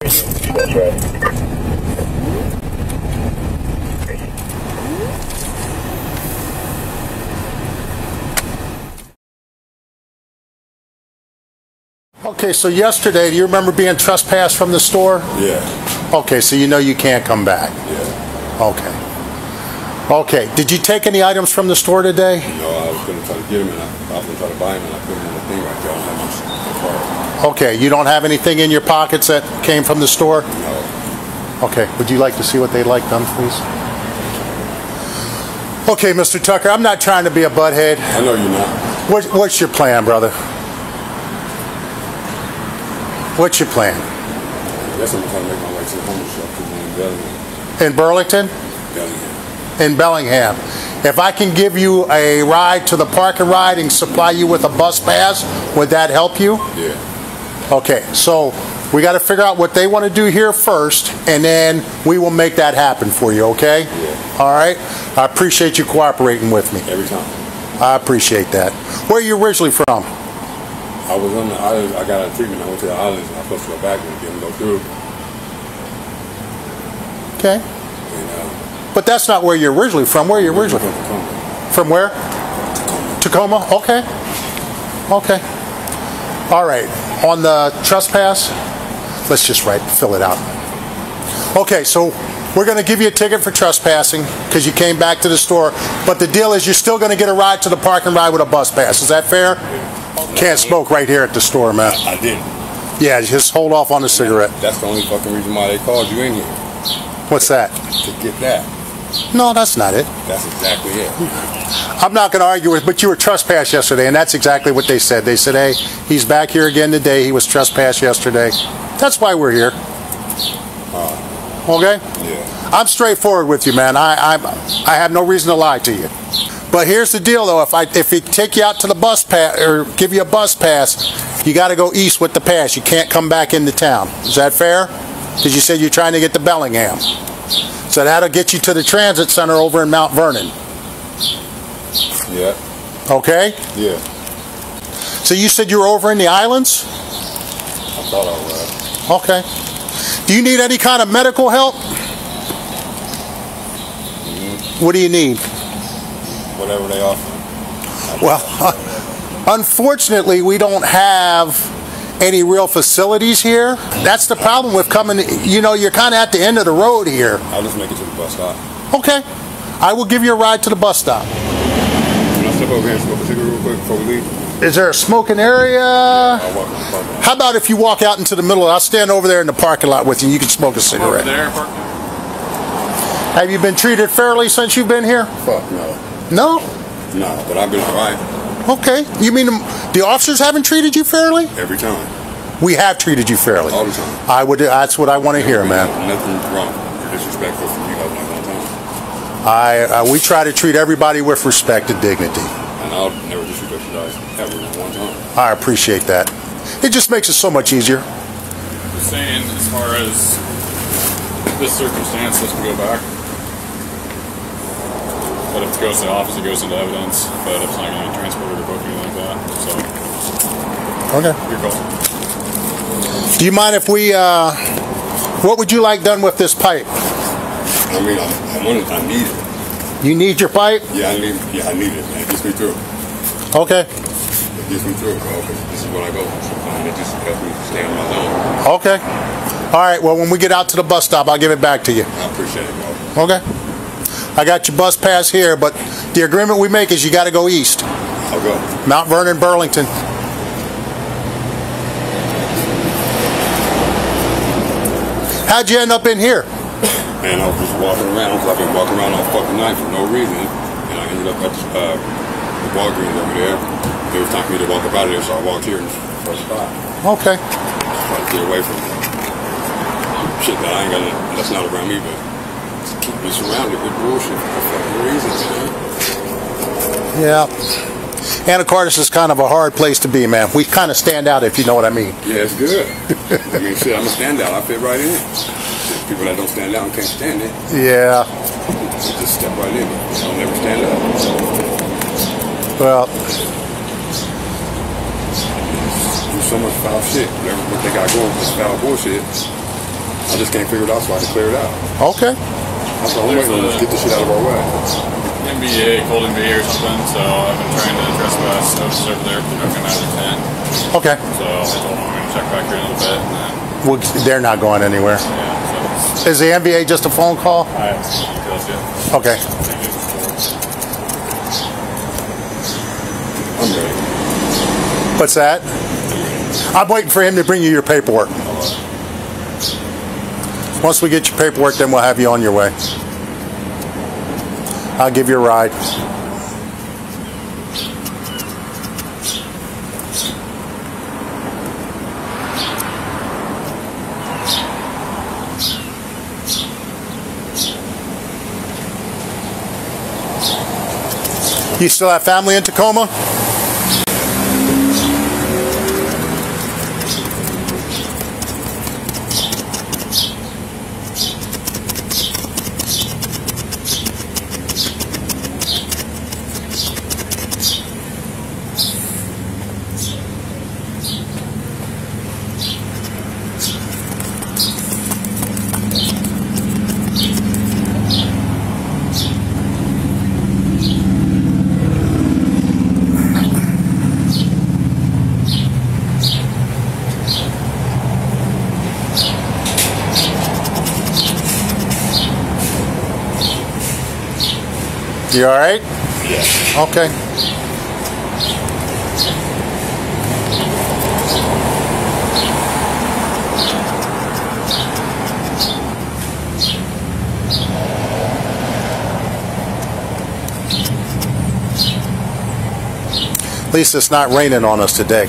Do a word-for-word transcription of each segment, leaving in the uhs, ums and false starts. That's right. Okay, so yesterday, do you remember being trespassed from the store? Yeah. Okay, so you know you can't come back? Yeah. Okay. Okay, did you take any items from the store today? No, I was going to try to get them, and I, I was going to try to buy them, and I put them in the thing right there, and I just car. Okay, you don't have anything in your pockets that came from the store? No. Okay, would you like to see what they like done, please? Okay, Mister Tucker, I'm not trying to be a butthead. I know you're not. What, what's your plan, brother? What's your plan? I guess I'm trying to make my way to the homeless shelter in Burlington. In Burlington? Bellingham. In Bellingham. If I can give you a ride to the park and ride and supply you with a bus pass, would that help you? Yeah. Okay, so we got to figure out what they want to do here first, and then we will make that happen for you, okay? Yeah. All right? I appreciate you cooperating with me. Every time. I appreciate that. Where are you originally from? I was on the island. I got a treatment. I went to the islands, and I was supposed to go back and didn't go through. Okay. And, uh, but that's not where you're originally from. Where are you originally from? Tacoma. From where? Tacoma. Tacoma? Okay. Okay. All right. On the trespass, let's just write, fill it out. Okay, so we're going to give you a ticket for trespassing because you came back to the store, but the deal is you're still going to get a ride to the park and ride with a bus pass. Is that fair? Yeah. Can't smoke right here at the store, man. I, I did. Yeah, just hold off on the cigarette. That's the only fucking reason why they called you in here. What's that? To get that. No, that's not it. That's exactly it. I'm not going to argue with, but you were trespassed yesterday, and that's exactly what they said. They said, hey, he's back here again today. He was trespassed yesterday. That's why we're here. Uh, okay? Yeah. I'm straightforward with you, man. I, I'm, I have no reason to lie to you. But here's the deal, though. If I if we take you out to the bus pass, or give you a bus pass, you got to go east with the pass. You can't come back into town. Is that fair? Because you said you're trying to get to Bellingham. So that'll get you to the transit center over in Mount Vernon. Yeah. Okay? Yeah. So you said you were over in the islands? I thought I was. Okay. Do you need any kind of medical help? Mm-hmm. What do you need? Whatever they offer. Well, uh, unfortunately, we don't have any real facilities here. That's the problem with coming, you know, you're kind of at the end of the road here. I'll just make it to the bus stop. Okay. I will give you a ride to the bus stop. Over here, smoke a cigarette real quick before we leave. Is there a smoking area? Yeah, I'll walk in the parking lot. How about if you walk out into the middle? I'll stand over there in the parking lot with you. You can smoke a cigarette. Over there, parking lot. Have you been treated fairly since you've been here? Fuck no. No? No, but I've been all right. Okay. You mean the, the officers haven't treated you fairly? Every time. We have treated you fairly. All the time. I would. That's what I want to hear, man. Nothing wrong. You're disrespectful from you. I, uh, we try to treat everybody with respect and dignity. And I'll never disrespect you guys ever one time. I appreciate that. It just makes it so much easier. Just saying, as far as this circumstance, let's go back. But if it goes to the office, it goes into evidence. But it's not going to be transported or booked or anything like that. So, okay. Your call. Do you mind if we, uh, what would you like done with this pipe? I mean, I, I want it. I need it. You need your pipe? Yeah, I need. Yeah, I need it. Man. It gets me through. Okay. It gets me through, bro. This is where I go. It just helps me stay on my zone. Okay. All right. Well, when we get out to the bus stop, I'll give it back to you. I appreciate it, bro. Okay. I got your bus pass here, but the agreement we make is you got to go east. I'll go. Mount Vernon, Burlington. How'd you end up in here? Man, I was just walking around. I've been walking around all fucking night for no reason, and I ended up at the, uh, the Walgreens over there. It was time for me to walk up out of there, so I walked here and first spot. Okay. Trying to get away from it. Shit that I ain't gonna. That's not around me, but keep me surrounded with bullshit for fucking reasons, man. Yeah. Anacortes is kind of a hard place to be, man. We kind of stand out, if you know what I mean. Yeah, it's good. I mean, shit, I'm a standout. I fit right in. People that don't stand out and can't stand it. Yeah. Just step right in. Don't ever stand up. Well. Do so much foul shit. Whatever they got going, it's foul bullshit. I just can't figure it out, so I had to clear it out. Okay. That's what I'm waiting on. Let's get this shit out of our way. N B A, cold N B A or something, so I've been trying to trespass notices over there, but they're not going out of the tent. Okay. So I told them I'm going to check back here in a little bit. And then we'll, they're not going anywhere. Yeah, so. Is the N B A just a phone call? I haven't seen details yet. Okay. I'm ready. What's that? I'm waiting for him to bring you your paperwork. Once we get your paperwork, then we'll have you on your way. I'll give you a ride. You still have family in Tacoma? You all right? Yeah. Okay. At least it's not raining on us today.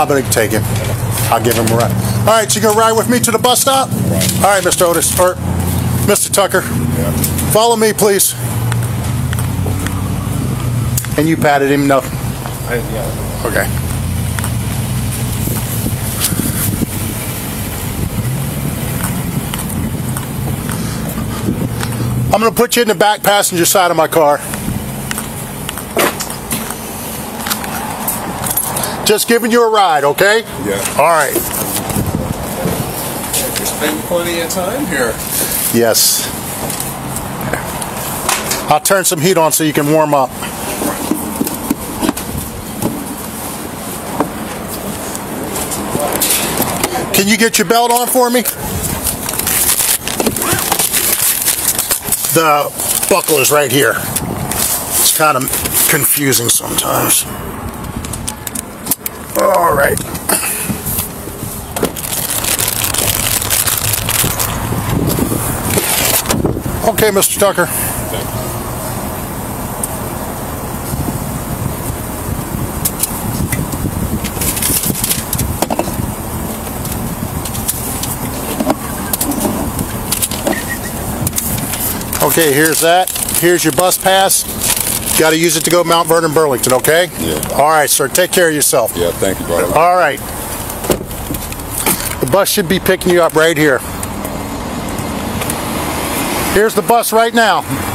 I'm going to take him. I'll give him a ride. All right, you going to ride with me to the bus stop? Right. All right, Mister Otis, or Mister Tucker. Yeah. Follow me, please. And you patted him? No. I, yeah. Okay. I'm going to put you in the back passenger side of my car. Just giving you a ride, okay? Yeah. All right. You spend plenty of time here. Yes. I'll turn some heat on so you can warm up. Can you get your belt on for me? The buckle is right here. It's kind of confusing sometimes. All right. Okay, Mister Tucker. Okay, here's that. Here's your bus pass. Got to use it to go Mount Vernon, Burlington, okay? Yeah. All right, sir. Take care of yourself. Yeah, thank you, brother. All right. The bus should be picking you up right here. Here's the bus right now.